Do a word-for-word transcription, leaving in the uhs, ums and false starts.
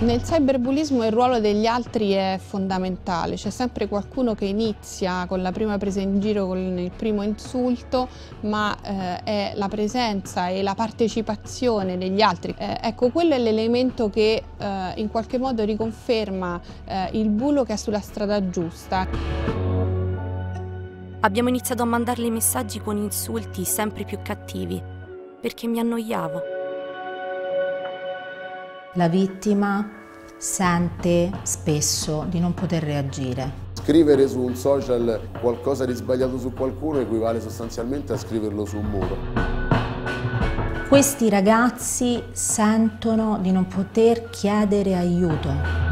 Nel cyberbullismo il ruolo degli altri è fondamentale, c'è sempre qualcuno che inizia con la prima presa in giro, con il primo insulto, ma eh, è la presenza e la partecipazione degli altri. Eh, ecco, quello è l'elemento che eh, in qualche modo riconferma eh, il bullo che è sulla strada giusta. Abbiamo iniziato a mandarle messaggi con insulti sempre più cattivi, perché mi annoiavo. La vittima sente spesso di non poter reagire. Scrivere su un social qualcosa di sbagliato su qualcuno equivale sostanzialmente a scriverlo su un muro. Questi ragazzi sentono di non poter chiedere aiuto.